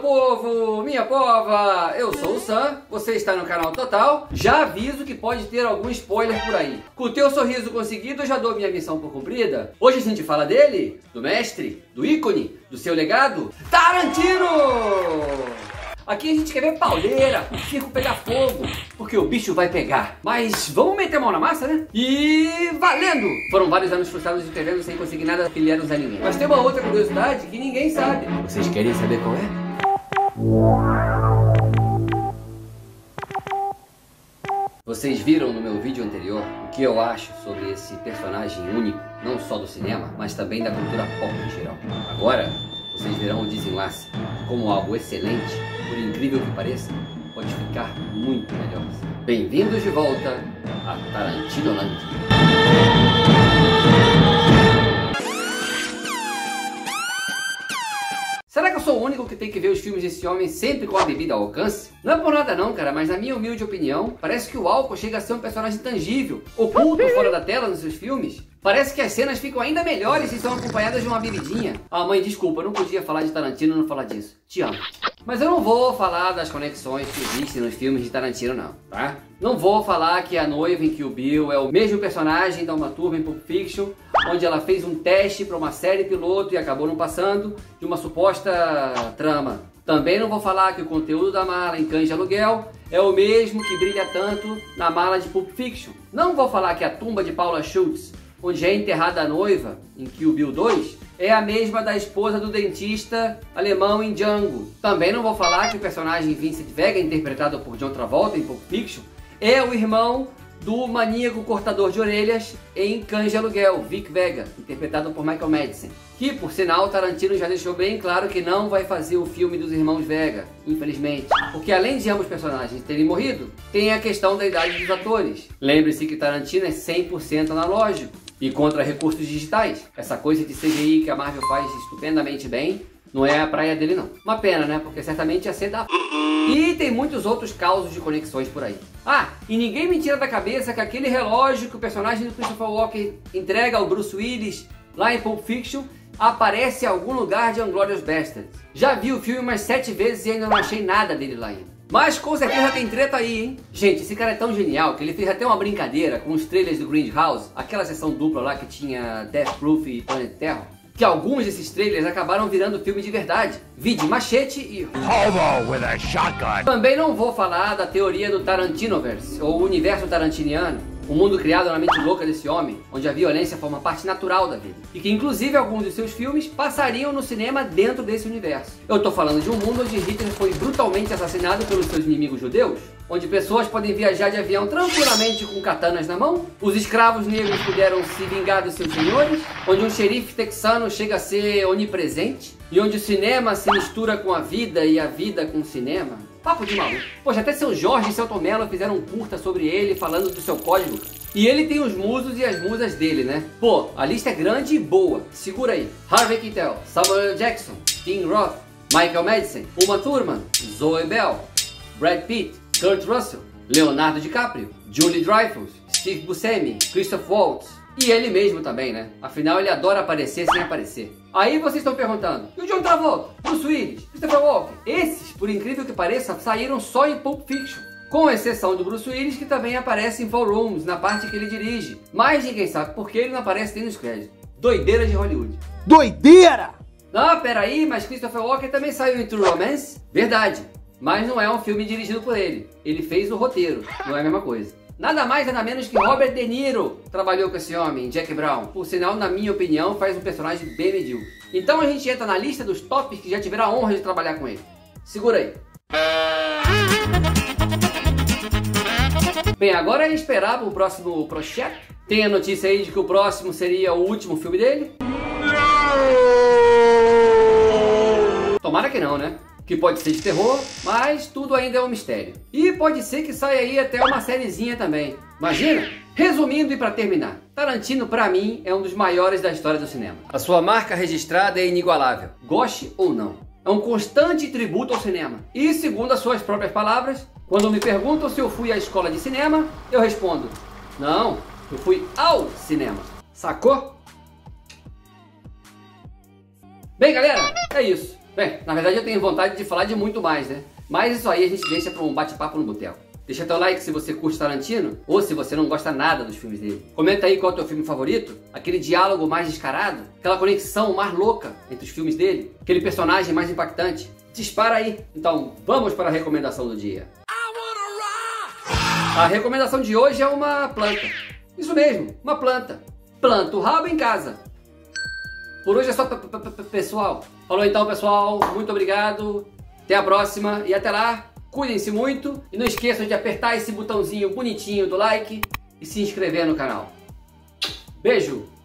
povo, minha pova, eu sou o Sam, você está no canal Total. Já aviso que pode ter algum spoiler por aí. Com o teu sorriso conseguido, eu já dou minha missão por cumprida. Hoje a gente fala dele, do mestre, do ícone, do seu legado, Tarantino! Aqui a gente quer ver pauleira, o circo pegar fogo, porque o bicho vai pegar. Mas vamos meter a mão na massa, né? E valendo! Foram vários anos frustrados escrevendo sem conseguir nada afiliar-nos a ninguém. Mas tem uma outra curiosidade que ninguém sabe. Vocês querem saber qual é? Vocês viram no meu vídeo anterior o que eu acho sobre esse personagem único, não só do cinema, mas também da cultura pop em geral. Agora, vocês verão o desenlace como algo excelente, por incrível que pareça, pode ficar muito melhor. Bem-vindos de volta a Tarantinolândia. Será que eu sou o único que tem que ver os filmes desse homem sempre com a bebida ao alcance? Não é por nada não, cara, mas na minha humilde opinião, parece que o álcool chega a ser um personagem tangível, oculto fora da tela nos seus filmes. Parece que as cenas ficam ainda melhores se são acompanhadas de uma bebidinha. Ah, mãe, desculpa, eu não podia falar de Tarantino e não falar disso. Te amo. Mas eu não vou falar das conexões que existem nos filmes de Tarantino, não, tá? Não vou falar que a noiva em Kill Bill é o mesmo personagem da Uma Thurman em Pulp Fiction, onde ela fez um teste para uma série piloto e acabou não passando de uma suposta trama. Também não vou falar que o conteúdo da mala em Cães de Aluguel é o mesmo que brilha tanto na mala de Pulp Fiction. Não vou falar que a tumba de Paula Schultz, onde é enterrada a noiva, em Kill Bill 2, é a mesma da esposa do dentista alemão em Django. Também não vou falar que o personagem Vincent Vega, interpretado por John Travolta em Pulp Fiction, é o irmão do maníaco cortador de orelhas em Cães de Aluguel, Vic Vega, interpretado por Michael Madsen. Que, por sinal, Tarantino já deixou bem claro que não vai fazer o filme dos irmãos Vega, infelizmente. Porque além de ambos os personagens terem morrido, tem a questão da idade dos atores. Lembre-se que Tarantino é 100% analógico e contra recursos digitais. Essa coisa de CGI que a Marvel faz estupendamente bem, não é a praia dele não. Uma pena, né? Porque certamente ia ser da... E tem muitos outros causos de conexões por aí. Ah, e ninguém me tira da cabeça que aquele relógio que o personagem do Christopher Walken entrega ao Bruce Willis lá em Pulp Fiction aparece em algum lugar de Inglourious Bastards. Já vi o filme umas 7 vezes e ainda não achei nada dele lá ainda. Mas com certeza tem treta aí, hein? Gente, esse cara é tão genial que ele fez até uma brincadeira com os trailers do Grindhouse, aquela sessão dupla lá que tinha Death Proof e Planet Terror, que alguns desses trailers acabaram virando filme de verdade. Vide Machete e Hobo with a Shotgun. Também não vou falar da teoria do Tarantinoverse, ou universo tarantiniano, um mundo criado na mente louca desse homem, onde a violência forma parte natural da vida. E que inclusive alguns de seus filmes passariam no cinema dentro desse universo. Eu tô falando de um mundo onde Hitler foi brutalmente assassinado pelos seus inimigos judeus, onde pessoas podem viajar de avião tranquilamente com katanas na mão, os escravos negros puderam se vingar dos seus senhores, onde um xerife texano chega a ser onipresente, e onde o cinema se mistura com a vida e a vida com o cinema. Papo de maluco. Poxa, até seu Jorge e seu Tomelo fizeram um curta sobre ele falando do seu código. E ele tem os musos e as musas dele, né? Pô, a lista é grande e boa. Segura aí. Harvey Keitel, Samuel L. Jackson, Tim Roth, Michael Madsen, Uma Thurman, Zoe Bell, Brad Pitt, Kurt Russell, Leonardo DiCaprio, Julie Dreyfus, Steve Buscemi, Christoph Waltz. E ele mesmo também, né? Afinal, ele adora aparecer sem aparecer. Aí vocês estão perguntando, e o John Travolta, Bruce Willis, Christopher Walken? Esses, por incrível que pareça, saíram só em Pulp Fiction. Com exceção do Bruce Willis, que também aparece em Four Rooms, na parte que ele dirige. Mas ninguém sabe por que ele não aparece nem nos créditos. Doideira de Hollywood. Doideira! Não, peraí, mas Christopher Walken também saiu em True Romance? Verdade, mas não é um filme dirigido por ele. Ele fez o roteiro, não é a mesma coisa. Nada mais nada menos que Robert De Niro trabalhou com esse homem, Jack Brown. Por sinal, na minha opinião, faz um personagem bem medíocre. Então a gente entra na lista dos tops que já tiveram a honra de trabalhar com ele. Segura aí. Bem, agora é esperar o próximo projeto. Tem a notícia aí de que o próximo seria o último filme dele. Tomara que não, né? Que pode ser de terror, mas tudo ainda é um mistério. E pode ser que saia aí até uma sériezinha também. Imagina? Resumindo e para terminar, Tarantino pra mim é um dos maiores da história do cinema. A sua marca registrada é inigualável, goste ou não. É um constante tributo ao cinema. E segundo as suas próprias palavras, quando me perguntam se eu fui à escola de cinema, eu respondo, não, eu fui ao cinema. Sacou? Bem galera, é isso. Bem, na verdade eu tenho vontade de falar de muito mais, né? Mas isso aí a gente deixa para um bate-papo no boteco. Deixa teu like se você curte Tarantino ou se você não gosta nada dos filmes dele. Comenta aí qual é o teu filme favorito, aquele diálogo mais descarado, aquela conexão mais louca entre os filmes dele, aquele personagem mais impactante. Dispara aí! Então vamos para a recomendação do dia. A recomendação de hoje é uma planta. Isso mesmo, uma planta. Planta o rabo em casa. Por hoje é só, pessoal. Falou então, pessoal. Muito obrigado. Até a próxima e até lá. Cuidem-se muito e não esqueçam de apertar esse botãozinho bonitinho do like e se inscrever no canal. Beijo!